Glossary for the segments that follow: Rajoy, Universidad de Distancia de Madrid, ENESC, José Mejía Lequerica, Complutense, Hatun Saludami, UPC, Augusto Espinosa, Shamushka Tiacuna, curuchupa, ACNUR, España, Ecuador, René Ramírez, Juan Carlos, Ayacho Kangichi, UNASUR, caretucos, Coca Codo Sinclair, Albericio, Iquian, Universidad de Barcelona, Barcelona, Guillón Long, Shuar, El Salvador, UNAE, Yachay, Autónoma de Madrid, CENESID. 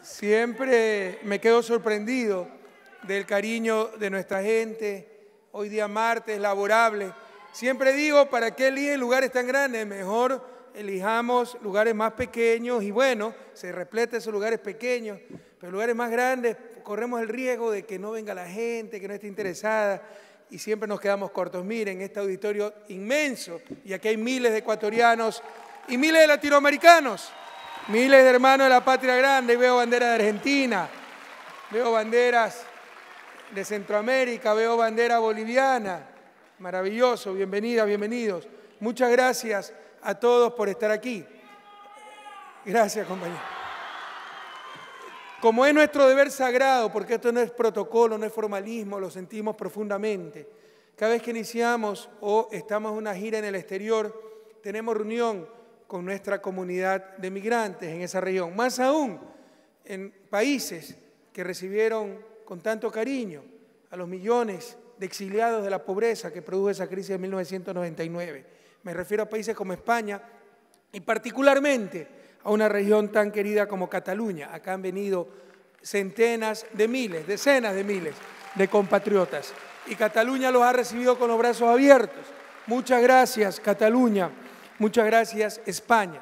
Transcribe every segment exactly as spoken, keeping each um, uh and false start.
Siempre me quedo sorprendido del cariño de nuestra gente, hoy día martes, laborable. Siempre digo, ¿para qué eligen lugares tan grandes? Mejor elijamos lugares más pequeños y bueno, se repleta esos lugares pequeños, pero lugares más grandes corremos el riesgo de que no venga la gente, que no esté interesada y siempre nos quedamos cortos. Miren, este auditorio inmenso y aquí hay miles de ecuatorianos y miles de latinoamericanos. Miles de hermanos de la patria grande, veo banderas de Argentina, veo banderas de Centroamérica, veo bandera boliviana, maravilloso, bienvenidas, bienvenidos. Muchas gracias a todos por estar aquí. Gracias, compañero. Como es nuestro deber sagrado, porque esto no es protocolo, no es formalismo, lo sentimos profundamente. Cada vez que iniciamos o estamos en una gira en el exterior, tenemos reunión con nuestra comunidad de migrantes en esa región, más aún en países que recibieron con tanto cariño a los millones de exiliados de la pobreza que produjo esa crisis de mil novecientos noventa y nueve. Me refiero a países como España y particularmente a una región tan querida como Cataluña. Acá han venido centenas de miles, decenas de miles de compatriotas y Cataluña los ha recibido con los brazos abiertos. Muchas gracias, Cataluña. Muchas gracias, España.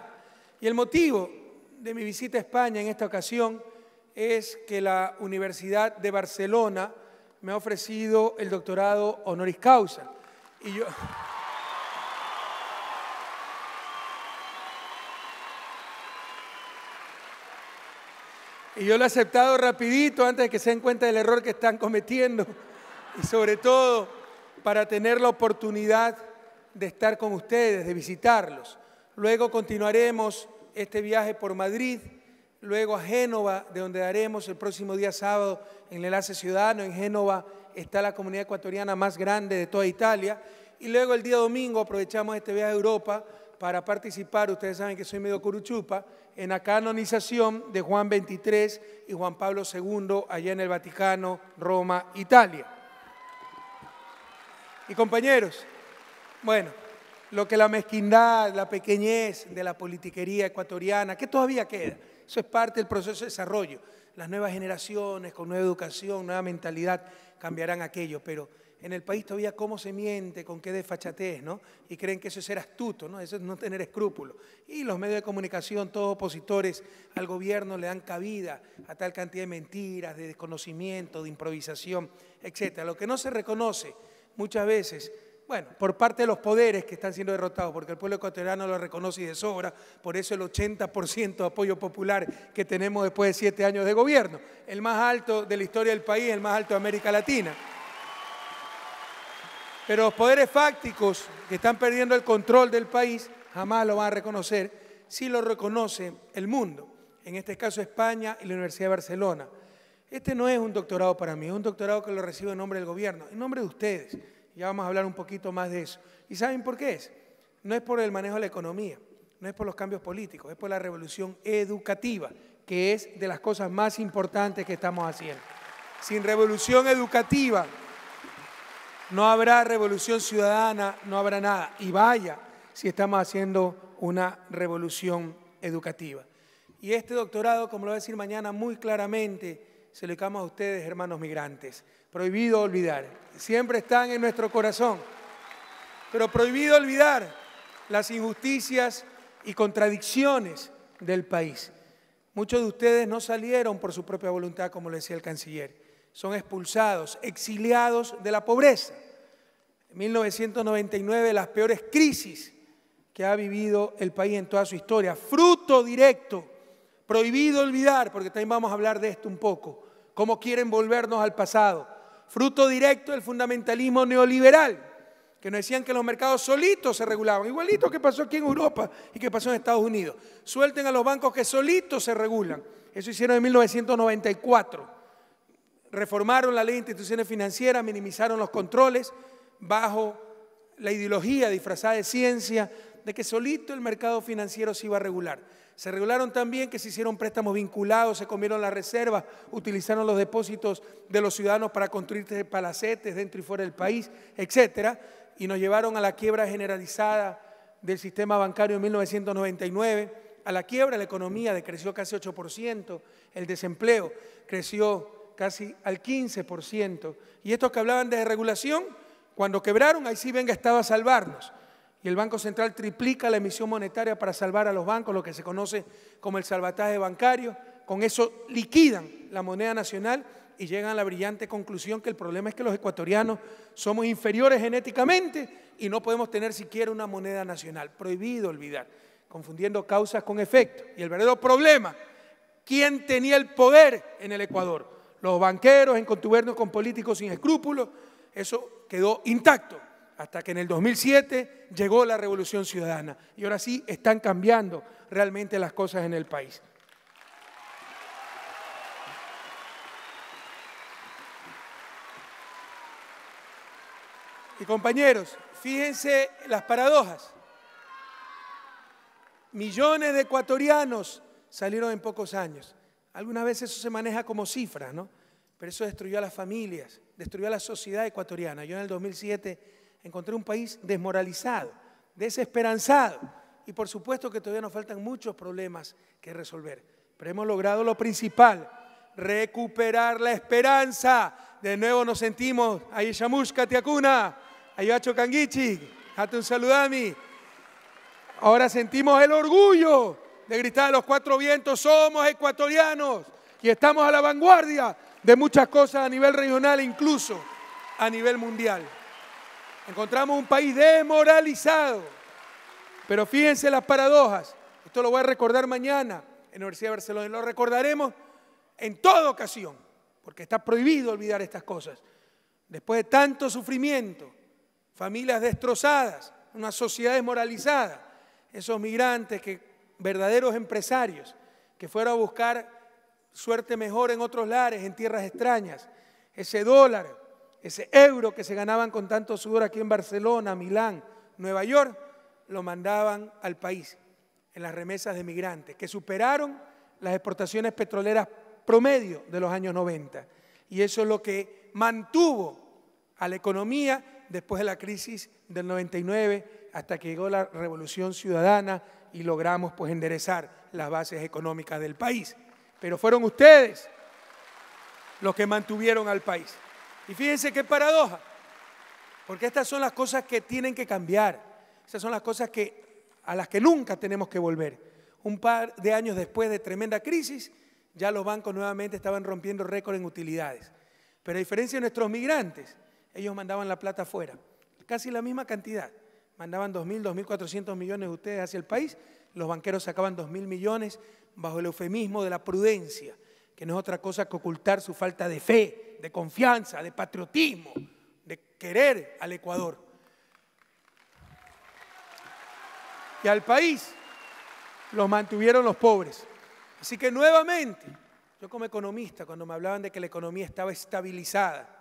Y el motivo de mi visita a España en esta ocasión es que la Universidad de Barcelona me ha ofrecido el doctorado honoris causa. Y yo, y yo lo he aceptado rapidito antes de que se den cuenta del error que están cometiendo y sobre todo para tener la oportunidad de estar con ustedes, de visitarlos. Luego continuaremos este viaje por Madrid, luego a Génova, de donde daremos el próximo día sábado en el Enlace Ciudadano. En Génova está la comunidad ecuatoriana más grande de toda Italia. Y luego el día domingo aprovechamos este viaje a Europa para participar, ustedes saben que soy medio curuchupa, en la canonización de Juan veintitrés y Juan Pablo segundo allá en el Vaticano, Roma, Italia. Y compañeros, bueno, lo que la mezquindad, la pequeñez de la politiquería ecuatoriana, que todavía queda, eso es parte del proceso de desarrollo. Las nuevas generaciones con nueva educación, nueva mentalidad, cambiarán aquello, pero en el país todavía cómo se miente, con qué desfachatez, ¿no? Y creen que eso es ser astuto, ¿no? Eso es no tener escrúpulos. Y los medios de comunicación, todos opositores al gobierno, le dan cabida a tal cantidad de mentiras, de desconocimiento, de improvisación, etcétera. Lo que no se reconoce muchas veces, bueno, por parte de los poderes que están siendo derrotados, porque el pueblo ecuatoriano lo reconoce y de sobra, por eso el ochenta por ciento de apoyo popular que tenemos después de siete años de gobierno, el más alto de la historia del país, el más alto de América Latina. Pero los poderes fácticos que están perdiendo el control del país jamás lo van a reconocer, sí lo reconoce el mundo, en este caso España y la Universidad de Barcelona. Este no es un doctorado para mí, es un doctorado que lo recibo en nombre del gobierno, en nombre de ustedes. Ya vamos a hablar un poquito más de eso. ¿Y saben por qué es? No es por el manejo de la economía, no es por los cambios políticos, es por la revolución educativa, que es de las cosas más importantes que estamos haciendo. Sin revolución educativa no habrá revolución ciudadana, no habrá nada. Y vaya si estamos haciendo una revolución educativa. Y este doctorado, como lo voy a decir mañana muy claramente, se lo dedicamos a ustedes, hermanos migrantes. Prohibido olvidar, siempre están en nuestro corazón, pero prohibido olvidar las injusticias y contradicciones del país. Muchos de ustedes no salieron por su propia voluntad, como le decía el canciller, son expulsados, exiliados de la pobreza. En mil novecientos noventa y nueve, las peores crisis que ha vivido el país en toda su historia, fruto directo, prohibido olvidar, porque también vamos a hablar de esto un poco, cómo quieren volvernos al pasado. Fruto directo del fundamentalismo neoliberal, que nos decían que los mercados solitos se regulaban, igualito que pasó aquí en Europa y que pasó en Estados Unidos. Suelten a los bancos que solitos se regulan. Eso hicieron en mil novecientos noventa y cuatro. Reformaron la ley de instituciones financieras, minimizaron los controles bajo la ideología disfrazada de ciencia de que solito el mercado financiero se iba a regular. Se regularon también que se hicieron préstamos vinculados, se comieron las reservas, utilizaron los depósitos de los ciudadanos para construir palacetes dentro y fuera del país, etcétera, y nos llevaron a la quiebra generalizada del sistema bancario en mil novecientos noventa y nueve, a la quiebra, la economía decreció casi ocho por ciento, el desempleo creció casi al quince por ciento. Y estos que hablaban de desregulación, cuando quebraron, ahí sí venga Estado a salvarnos. Y el Banco Central triplica la emisión monetaria para salvar a los bancos, lo que se conoce como el salvataje bancario. Con eso liquidan la moneda nacional y llegan a la brillante conclusión que el problema es que los ecuatorianos somos inferiores genéticamente y no podemos tener siquiera una moneda nacional. Prohibido olvidar, confundiendo causas con efectos. Y el verdadero problema, ¿quién tenía el poder en el Ecuador? Los banqueros en contubernio con políticos sin escrúpulos. Eso quedó intacto hasta que en el dos mil siete llegó la Revolución Ciudadana. Y ahora sí están cambiando realmente las cosas en el país. Y compañeros, fíjense las paradojas. Millones de ecuatorianos salieron en pocos años. Algunas veces eso se maneja como cifras, ¿no? Pero eso destruyó a las familias, destruyó a la sociedad ecuatoriana. Yo en el dos mil siete encontré un país desmoralizado, desesperanzado. Y por supuesto que todavía nos faltan muchos problemas que resolver. Pero hemos logrado lo principal, recuperar la esperanza. De nuevo nos sentimos, ahí Shamushka Tiacuna, Ayacho Kangichi, Hatun Saludami. Ahora sentimos el orgullo de gritar a los cuatro vientos, somos ecuatorianos y estamos a la vanguardia de muchas cosas a nivel regional e incluso a nivel mundial. Encontramos un país desmoralizado, pero fíjense las paradojas. Esto lo voy a recordar mañana en la Universidad de Barcelona y lo recordaremos en toda ocasión, porque está prohibido olvidar estas cosas. Después de tanto sufrimiento, familias destrozadas, una sociedad desmoralizada, esos migrantes, que, verdaderos empresarios que fueron a buscar suerte mejor en otros lares, en tierras extrañas, ese dólar, ese euro que se ganaban con tanto sudor aquí en Barcelona, Milán, Nueva York, lo mandaban al país en las remesas de migrantes, que superaron las exportaciones petroleras promedio de los años noventa. Y eso es lo que mantuvo a la economía después de la crisis del noventa y nueve hasta que llegó la Revolución Ciudadana y logramos pues enderezar las bases económicas del país. Pero fueron ustedes los que mantuvieron al país. Y fíjense qué paradoja, porque estas son las cosas que tienen que cambiar. Estas son las cosas que, a las que nunca tenemos que volver. Un par de años después de tremenda crisis, ya los bancos nuevamente estaban rompiendo récord en utilidades. Pero a diferencia de nuestros migrantes, ellos mandaban la plata afuera, casi la misma cantidad. Mandaban dos mil, dos mil cuatrocientos millones de ustedes hacia el país, los banqueros sacaban dos mil millones bajo el eufemismo de la prudencia, que no es otra cosa que ocultar su falta de fe, de confianza, de patriotismo, de querer al Ecuador. Y al país los mantuvieron los pobres. Así que nuevamente, yo como economista, cuando me hablaban de que la economía estaba estabilizada,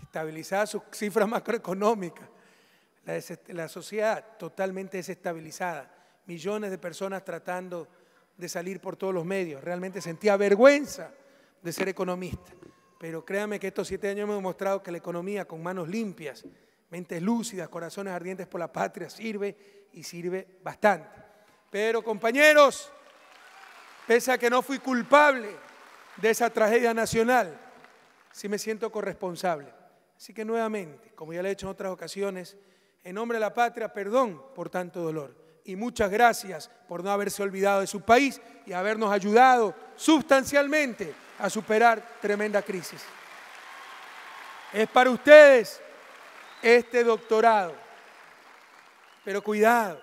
estabilizada sus cifras macroeconómicas, la, la sociedad totalmente desestabilizada, millones de personas tratando de salir por todos los medios, realmente sentía vergüenza de ser economista. Pero créanme que estos siete años me han demostrado que la economía con manos limpias, mentes lúcidas, corazones ardientes por la patria sirve y sirve bastante. Pero compañeros, pese a que no fui culpable de esa tragedia nacional, sí me siento corresponsable. Así que nuevamente, como ya lo he hecho en otras ocasiones, en nombre de la patria, perdón por tanto dolor y muchas gracias por no haberse olvidado de su país y habernos ayudado sustancialmente a superar tremenda crisis. Es para ustedes este doctorado, pero cuidado,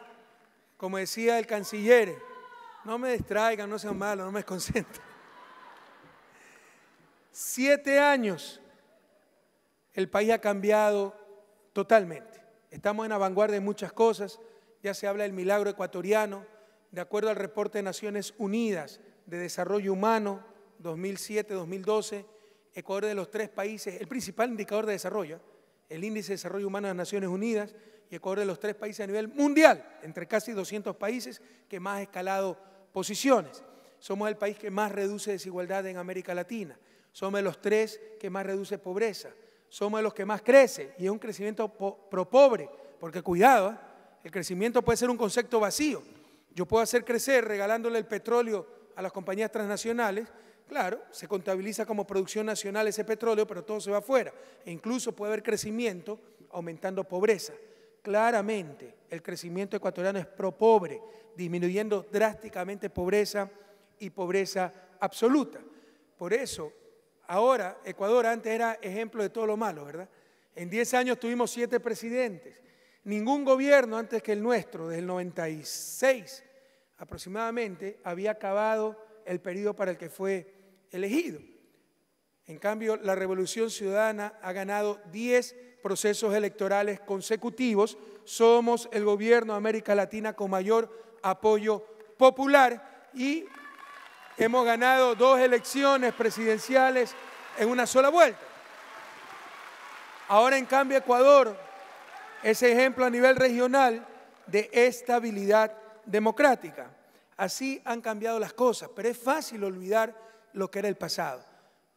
como decía el canciller, no me distraigan, no sean malos, no me desconcentren. Siete años, el país ha cambiado totalmente. Estamos en la vanguardia de muchas cosas, ya se habla del milagro ecuatoriano, de acuerdo al reporte de Naciones Unidas de Desarrollo Humano dos mil siete a dos mil doce, Ecuador de los tres países, el principal indicador de desarrollo, el índice de desarrollo humano de las Naciones Unidas, y Ecuador de los tres países a nivel mundial, entre casi doscientos países que más ha escalado posiciones. Somos el país que más reduce desigualdad en América Latina. Somos de los tres que más reduce pobreza. Somos de los que más crece y es un crecimiento pro pobre, porque cuidado, ¿eh? El crecimiento puede ser un concepto vacío. Yo puedo hacer crecer regalándole el petróleo a las compañías transnacionales. Claro, se contabiliza como producción nacional ese petróleo, pero todo se va afuera. E incluso puede haber crecimiento aumentando pobreza. Claramente, el crecimiento ecuatoriano es pro-pobre, disminuyendo drásticamente pobreza y pobreza absoluta. Por eso, ahora, Ecuador antes era ejemplo de todo lo malo, ¿verdad? En diez años tuvimos siete presidentes. Ningún gobierno antes que el nuestro, desde el noventa y seis aproximadamente, había acabado el periodo para el que fue elegido. En cambio, la Revolución Ciudadana ha ganado diez procesos electorales consecutivos. Somos el gobierno de América Latina con mayor apoyo popular y hemos ganado dos elecciones presidenciales en una sola vuelta. Ahora, en cambio, Ecuador es ejemplo a nivel regional de estabilidad democrática. Así han cambiado las cosas, pero es fácil olvidar lo que era el pasado.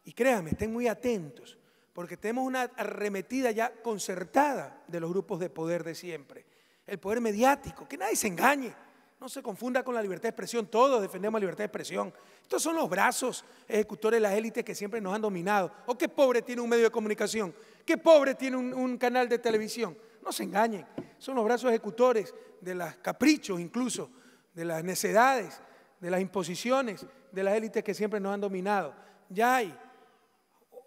Y créanme, estén muy atentos, porque tenemos una arremetida ya concertada de los grupos de poder de siempre. El poder mediático, que nadie se engañe. No se confunda con la libertad de expresión, todos defendemos la libertad de expresión. Estos son los brazos ejecutores de las élites que siempre nos han dominado. ¿O qué pobre tiene un medio de comunicación? ¿Qué pobre tiene un, un canal de televisión? No se engañen, son los brazos ejecutores de los caprichos incluso, de las necedades, de las imposiciones, de las élites que siempre nos han dominado. Ya hay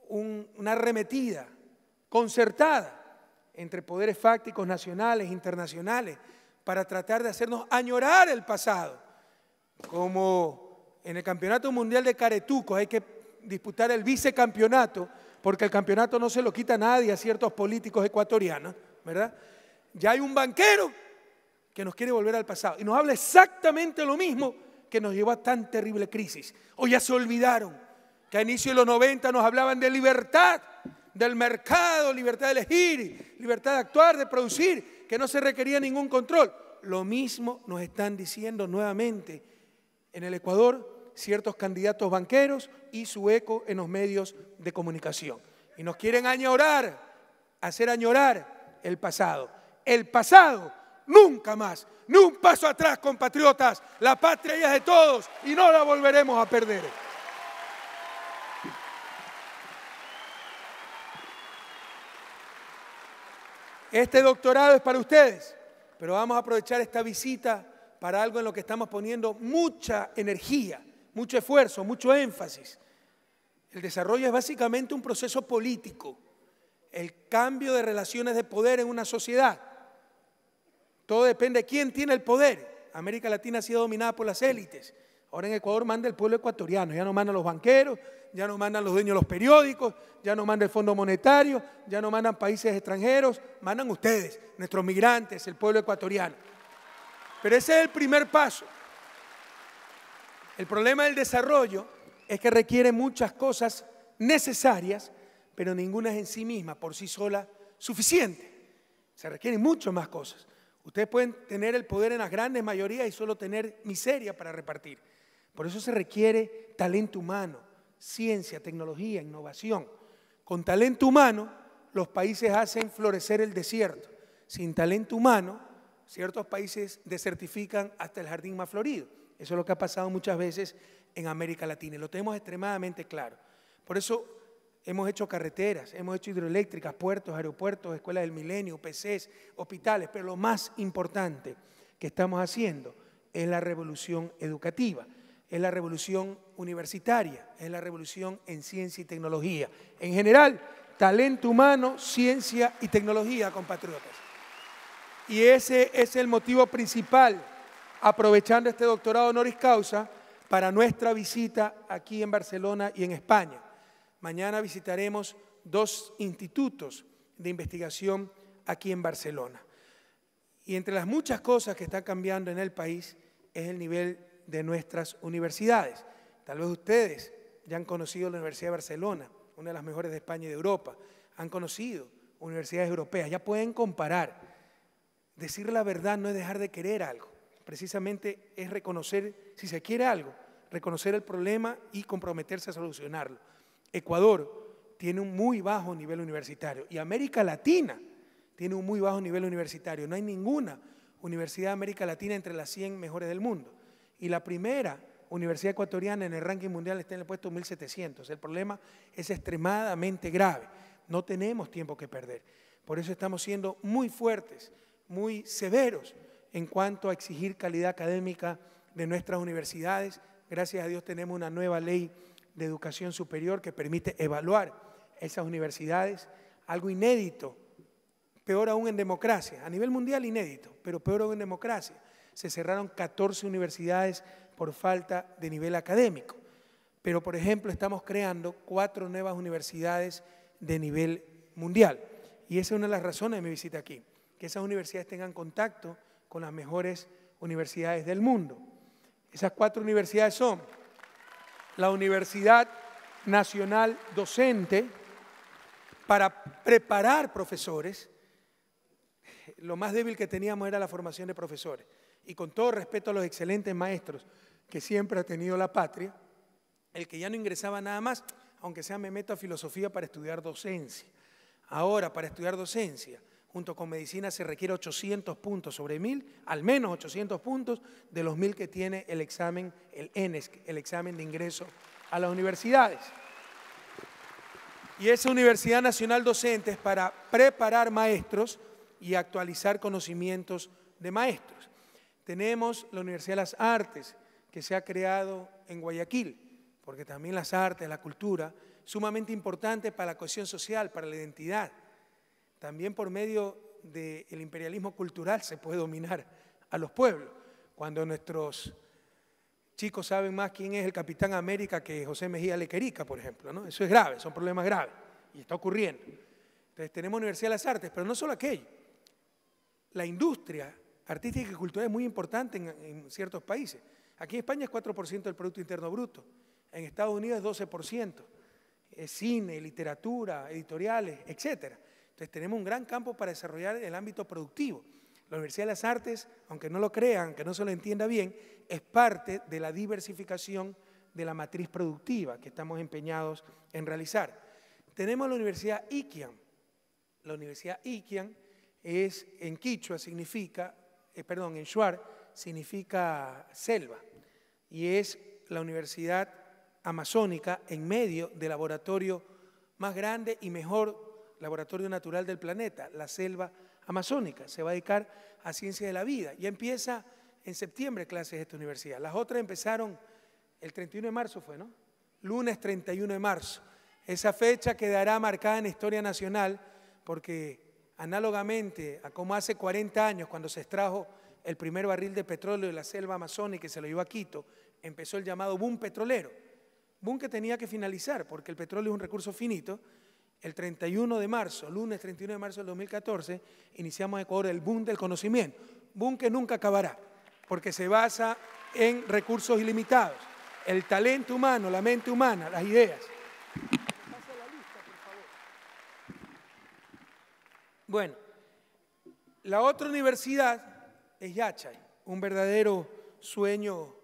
un, una arremetida concertada entre poderes fácticos nacionales, internacionales, para tratar de hacernos añorar el pasado. Como en el campeonato mundial de caretucos hay que disputar el vicecampeonato, porque el campeonato no se lo quita a nadie, a ciertos políticos ecuatorianos, ¿verdad? Ya hay un banquero que nos quiere volver al pasado y nos habla exactamente lo mismo que nos llevó a tan terrible crisis. O ya se olvidaron que a inicio de los noventa nos hablaban de libertad, del mercado, libertad de elegir, libertad de actuar, de producir, que no se requería ningún control. Lo mismo nos están diciendo nuevamente en el Ecuador ciertos candidatos banqueros y su eco en los medios de comunicación. Y nos quieren añorar, hacer añorar el pasado. El pasado, nunca más, ni un paso atrás, compatriotas. La patria es de todos y no la volveremos a perder. Este doctorado es para ustedes, pero vamos a aprovechar esta visita para algo en lo que estamos poniendo mucha energía, mucho esfuerzo, mucho énfasis. El desarrollo es básicamente un proceso político, el cambio de relaciones de poder en una sociedad. Todo depende de quién tiene el poder. América Latina ha sido dominada por las élites. Ahora en Ecuador manda el pueblo ecuatoriano, ya no mandan los banqueros, ya no mandan los dueños de los periódicos, ya no manda el Fondo Monetario, ya no mandan países extranjeros, mandan ustedes, nuestros migrantes, el pueblo ecuatoriano. Pero ese es el primer paso. El problema del desarrollo es que requiere muchas cosas necesarias, pero ninguna es en sí misma, por sí sola, suficiente. Se requieren muchas más cosas. Ustedes pueden tener el poder en las grandes mayorías y solo tener miseria para repartir. Por eso se requiere talento humano, ciencia, tecnología, innovación. Con talento humano, los países hacen florecer el desierto. Sin talento humano, ciertos países desertifican hasta el jardín más florido. Eso es lo que ha pasado muchas veces en América Latina y lo tenemos extremadamente claro. Por eso hemos hecho carreteras, hemos hecho hidroeléctricas, puertos, aeropuertos, escuelas del milenio, U P Cs, hospitales, pero lo más importante que estamos haciendo es la revolución educativa, es la revolución universitaria, es la revolución en ciencia y tecnología. En general, talento humano, ciencia y tecnología, compatriotas. Y ese es el motivo principal, aprovechando este doctorado honoris causa, para nuestra visita aquí en Barcelona y en España. Mañana visitaremos dos institutos de investigación aquí en Barcelona. Y entre las muchas cosas que están cambiando en el país es el nivel de nuestras universidades. Tal vez ustedes ya han conocido la Universidad de Barcelona, una de las mejores de España y de Europa. Han conocido universidades europeas, ya pueden comparar. Decir la verdad no es dejar de querer algo, precisamente es reconocer, si se quiere algo, reconocer el problema y comprometerse a solucionarlo. Ecuador tiene un muy bajo nivel universitario y América Latina tiene un muy bajo nivel universitario. No hay ninguna Universidad de América Latina entre las cien mejores del mundo. Y la primera universidad ecuatoriana en el ranking mundial está en el puesto mil setecientos. El problema es extremadamente grave. No tenemos tiempo que perder. Por eso estamos siendo muy fuertes, muy severos en cuanto a exigir calidad académica de nuestras universidades. Gracias a Dios tenemos una nueva ley de educación superior que permite evaluar esas universidades, algo inédito, peor aún en democracia, a nivel mundial inédito, pero peor aún en democracia. Se cerraron catorce universidades por falta de nivel académico, pero por ejemplo estamos creando cuatro nuevas universidades de nivel mundial y esa es una de las razones de mi visita aquí, que esas universidades tengan contacto con las mejores universidades del mundo. Esas cuatro universidades son la Universidad Nacional Docente para preparar profesores. Lo más débil que teníamos era la formación de profesores. Y con todo respeto a los excelentes maestros que siempre ha tenido la patria, el que ya no ingresaba nada más, aunque sea me meto a filosofía para estudiar docencia. Ahora, para estudiar docencia, junto con medicina se requiere ochocientos puntos sobre mil, al menos ochocientos puntos de los mil que tiene el examen, el ENESC, el examen de ingreso a las universidades. Y esa Universidad Nacional Docente es para preparar maestros y actualizar conocimientos de maestros. Tenemos la Universidad de las Artes, que se ha creado en Guayaquil, porque también las artes, la cultura, sumamente importante para la cohesión social, para la identidad. También por medio del imperialismo cultural se puede dominar a los pueblos. Cuando nuestros chicos saben más quién es el Capitán América que José Mejía Lequerica, por ejemplo, ¿no? Eso es grave, son problemas graves y está ocurriendo. Entonces tenemos Universidad de las Artes, pero no solo aquello. La industria artística y cultural es muy importante en, en ciertos países. Aquí en España es cuatro por ciento del Producto Interno Bruto, en Estados Unidos es doce por ciento, es cine, literatura, editoriales, etcétera. Entonces tenemos un gran campo para desarrollar el ámbito productivo. La Universidad de las Artes, aunque no lo crean, aunque no se lo entienda bien, es parte de la diversificación de la matriz productiva que estamos empeñados en realizar. Tenemos la Universidad Iquian. La Universidad Iquian es, en quichua significa, eh, perdón, en shuar significa selva, y es la Universidad Amazónica en medio del laboratorio más grande y mejor laboratorio natural del planeta, la selva amazónica. Se va a dedicar a ciencias de la vida. Ya empieza en septiembre clases de esta universidad. Las otras empezaron el treinta y uno de marzo, fue, ¿no? Lunes treinta y uno de marzo. Esa fecha quedará marcada en la historia nacional porque, análogamente a como hace cuarenta años, cuando se extrajo el primer barril de petróleo de la selva amazónica y se lo llevó a Quito, empezó el llamado boom petrolero. Boom que tenía que finalizar porque el petróleo es un recurso finito. El treinta y uno de marzo, lunes treinta y uno de marzo del dos mil catorce, iniciamos en Ecuador el boom del conocimiento. Boom que nunca acabará, porque se basa en recursos ilimitados. El talento humano, la mente humana, las ideas. Bueno, la otra universidad es Yachay, un verdadero sueño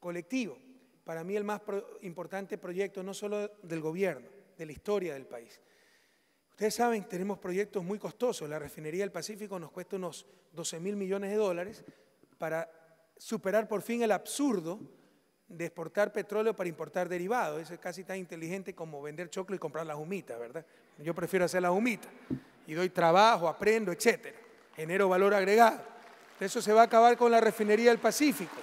colectivo. Para mí el más importante proyecto, no solo del gobierno, de la historia del país. Ustedes saben, tenemos proyectos muy costosos. La refinería del Pacífico nos cuesta unos doce mil millones de dólares para superar por fin el absurdo de exportar petróleo para importar derivados. Eso es casi tan inteligente como vender choclo y comprar las humitas, ¿verdad? Yo prefiero hacer las humitas y doy trabajo, aprendo, etcétera. Genero valor agregado. Eso se va a acabar con la refinería del Pacífico.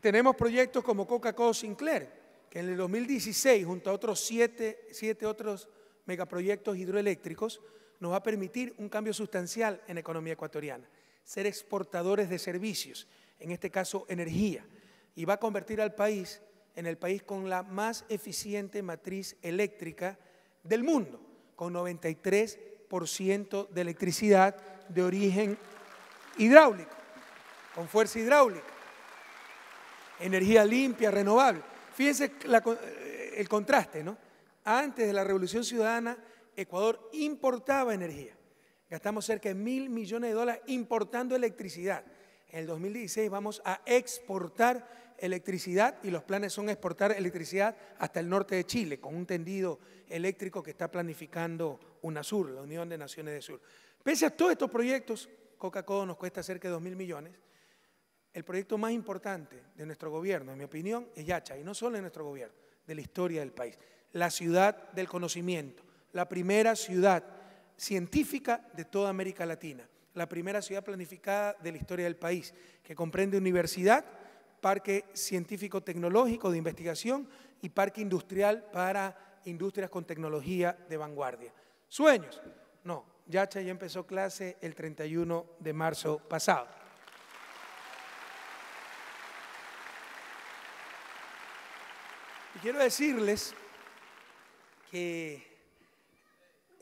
Tenemos proyectos como Coca Codo Sinclair, que en el dos mil dieciséis, junto a otros siete, siete otros megaproyectos hidroeléctricos, nos va a permitir un cambio sustancial en la economía ecuatoriana, ser exportadores de servicios, en este caso energía, y va a convertir al país en el país con la más eficiente matriz eléctrica del mundo, con noventa y tres por ciento de electricidad de origen hidráulico, con fuerza hidráulica. Energía limpia, renovable. Fíjense la, el contraste, ¿no? Antes de la Revolución Ciudadana, Ecuador importaba energía. Gastamos cerca de mil millones de dólares importando electricidad. En el dos mil dieciséis vamos a exportar electricidad y los planes son exportar electricidad hasta el norte de Chile con un tendido eléctrico que está planificando UNASUR, la Unión de Naciones del Sur. Pese a todos estos proyectos, Coca Codo nos cuesta cerca de dos mil millones, el proyecto más importante de nuestro gobierno, en mi opinión, es Yachay, y no solo de nuestro gobierno, de la historia del país. La ciudad del conocimiento, la primera ciudad científica de toda América Latina, la primera ciudad planificada de la historia del país, que comprende universidad, parque científico-tecnológico de investigación y parque industrial para industrias con tecnología de vanguardia. ¿Sueños? No, Yachay ya empezó clase el treinta y uno de marzo pasado. Y quiero decirles que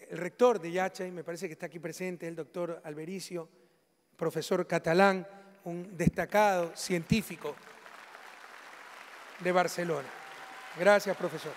el rector de Yachay, me parece que está aquí presente, el doctor Albericio, profesor catalán, un destacado científico de Barcelona. Gracias, profesor.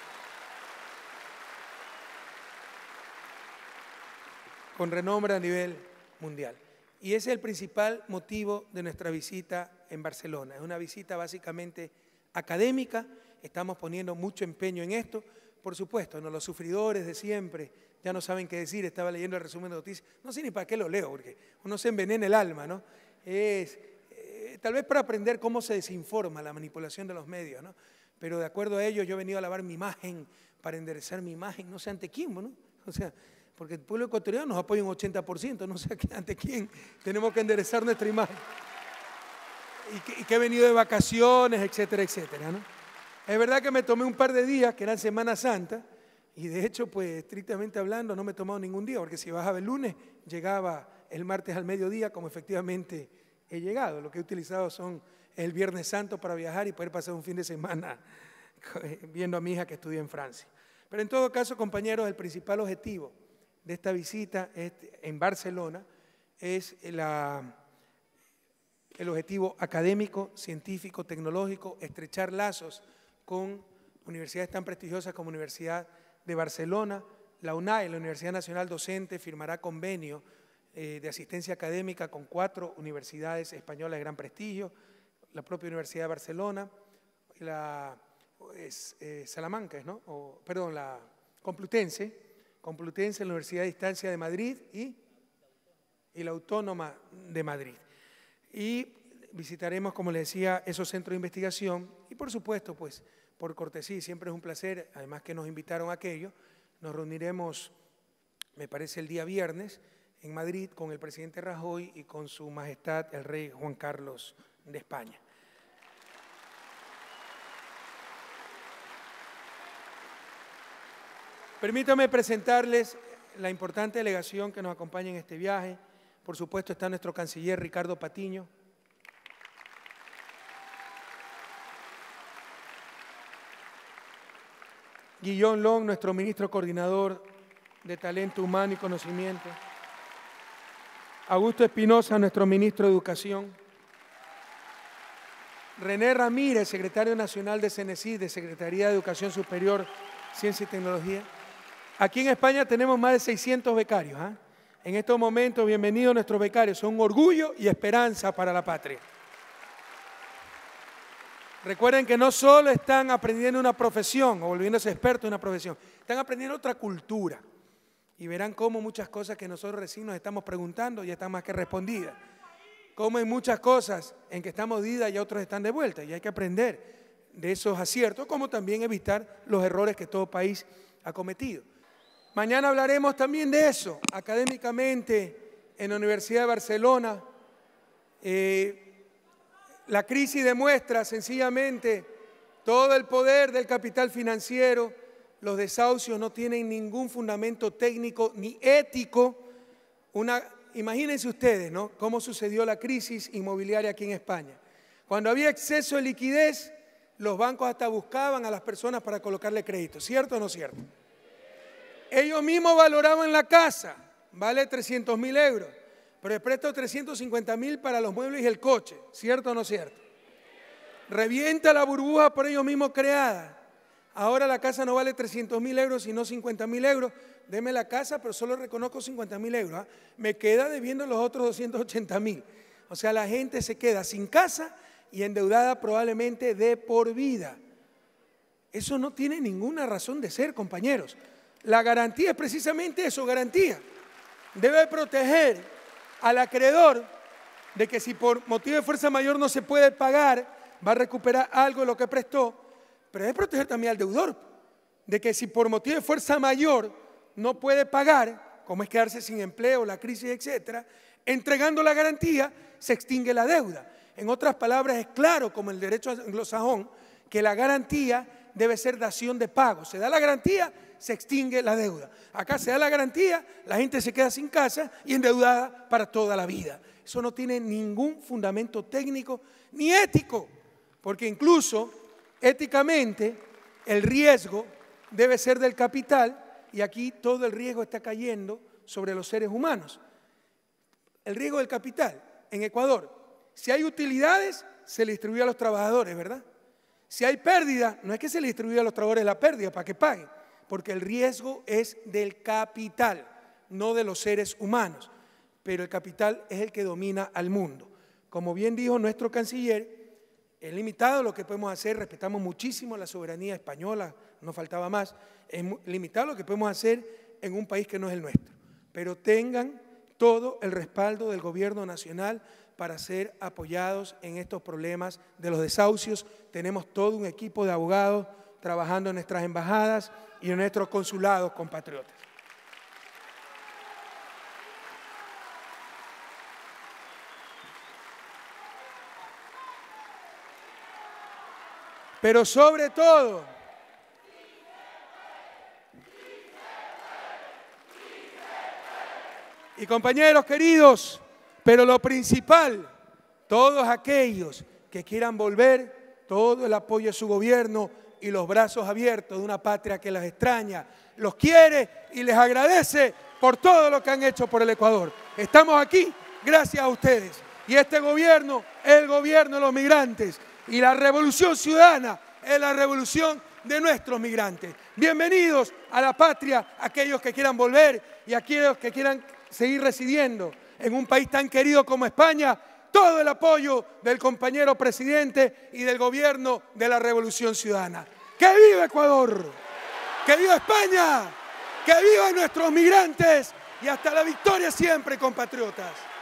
Con renombre a nivel mundial. Y ese es el principal motivo de nuestra visita en Barcelona. Es una visita básicamente académica, estamos poniendo mucho empeño en esto. Por supuesto, ¿no? Los sufridores de siempre ya no saben qué decir, estaba leyendo el resumen de noticias, no sé ni para qué lo leo, porque uno se envenena el alma, ¿no? Es, eh, tal vez para aprender cómo se desinforma la manipulación de los medios, ¿no? Pero de acuerdo a ello yo he venido a lavar mi imagen, para enderezar mi imagen, no sé ante quién, ¿no? O sea, porque el pueblo ecuatoriano nos apoya un ochenta por ciento, no sé ante quién tenemos que enderezar nuestra imagen. Y que, y que he venido de vacaciones, etcétera, etcétera, ¿no? Es verdad que me tomé un par de días, que eran Semana Santa, y de hecho, pues estrictamente hablando, no me he tomado ningún día, porque si bajaba el lunes, llegaba el martes al mediodía, como efectivamente he llegado. Lo que he utilizado son el Viernes Santo para viajar y poder pasar un fin de semana viendo a mi hija que estudia en Francia. Pero en todo caso, compañeros, el principal objetivo de esta visita en Barcelona es la... el objetivo académico, científico, tecnológico, estrechar lazos con universidades tan prestigiosas como Universidad de Barcelona, la UNAE, la Universidad Nacional Docente, firmará convenio eh, de asistencia académica con cuatro universidades españolas de gran prestigio, la propia Universidad de Barcelona, la es, eh, Salamanca, ¿no? O, perdón, la Complutense, Complutense, la Universidad de Distancia de Madrid y, y la Autónoma de Madrid. Y visitaremos, como les decía, esos centros de investigación y por supuesto, pues, por cortesía, siempre es un placer, además que nos invitaron a aquello, nos reuniremos, me parece, el día viernes en Madrid con el presidente Rajoy y con su majestad el rey Juan Carlos de España. Permítanme presentarles la importante delegación que nos acompaña en este viaje. Por supuesto está nuestro canciller Ricardo Patiño, Guillón Long, nuestro ministro coordinador de Talento Humano y Conocimiento. Augusto Espinosa, nuestro ministro de Educación. René Ramírez, secretario nacional de CENESID, de Secretaría de Educación Superior, Ciencia y Tecnología. Aquí en España tenemos más de seiscientos becarios. ¿eh? En estos momentos, bienvenidos nuestros becarios. Son orgullo y esperanza para la patria. Recuerden que no solo están aprendiendo una profesión o volviéndose expertos en una profesión, están aprendiendo otra cultura y verán cómo muchas cosas que nosotros recién nos estamos preguntando ya están más que respondidas. Cómo hay muchas cosas en que estamos idas y otros están de vuelta y hay que aprender de esos aciertos, como también evitar los errores que todo país ha cometido. Mañana hablaremos también de eso, académicamente en la Universidad de Barcelona. Eh, La crisis demuestra sencillamente todo el poder del capital financiero, los desahucios no tienen ningún fundamento técnico ni ético. Una, imagínense ustedes, ¿no? Cómo sucedió la crisis inmobiliaria aquí en España. Cuando había exceso de liquidez, los bancos hasta buscaban a las personas para colocarle crédito, ¿cierto o no cierto? Ellos mismos valoraban la casa, vale trescientos mil euros. Pero les presto trescientos cincuenta mil para los muebles y el coche, ¿cierto o no cierto? Revienta la burbuja por ellos mismos creada. Ahora la casa no vale trescientos mil euros, sino cincuenta mil euros. Deme la casa, pero solo reconozco cincuenta mil euros. ¿eh? Me queda debiendo los otros doscientos ochenta mil. O sea, la gente se queda sin casa y endeudada probablemente de por vida. Eso no tiene ninguna razón de ser, compañeros. La garantía es precisamente eso, garantía. Debe proteger al acreedor de que si por motivo de fuerza mayor no se puede pagar, va a recuperar algo de lo que prestó, pero debe proteger también al deudor, de que si por motivo de fuerza mayor no puede pagar, como es quedarse sin empleo, la crisis, etcétera, entregando la garantía se extingue la deuda. En otras palabras, es claro, como el derecho anglosajón, que la garantía debe ser dación de pago. Se da la garantía, se extingue la deuda. Acá se da la garantía, la gente se queda sin casa y endeudada para toda la vida. Eso no tiene ningún fundamento técnico ni ético, porque incluso éticamente el riesgo debe ser del capital y aquí todo el riesgo está cayendo sobre los seres humanos. El riesgo del capital en Ecuador, si hay utilidades, se le distribuye a los trabajadores, ¿verdad? Si hay pérdida, no es que se le distribuya a los trabajadores la pérdida para que paguen, porque el riesgo es del capital, no de los seres humanos. Pero el capital es el que domina al mundo. Como bien dijo nuestro canciller, es limitado lo que podemos hacer, respetamos muchísimo la soberanía española, no faltaba más, es limitado lo que podemos hacer en un país que no es el nuestro. Pero tengan todo el respaldo del gobierno nacional para ser apoyados en estos problemas de los desahucios. Tenemos todo un equipo de abogados trabajando en nuestras embajadas y en nuestros consulados, compatriotas. Pero sobre todo, y compañeros queridos, pero lo principal, todos aquellos que quieran volver, todo el apoyo de su gobierno y los brazos abiertos de una patria que las extraña, los quiere y les agradece por todo lo que han hecho por el Ecuador. Estamos aquí gracias a ustedes. Y este gobierno, el gobierno de los migrantes y la revolución ciudadana es la revolución de nuestros migrantes. Bienvenidos a la patria, aquellos que quieran volver y aquellos que quieran seguir residiendo en un país tan querido como España. Todo el apoyo del compañero presidente y del gobierno de la Revolución Ciudadana. ¡Que viva Ecuador! ¡Que viva España! ¡Que vivan nuestros migrantes! Y hasta la victoria siempre, compatriotas.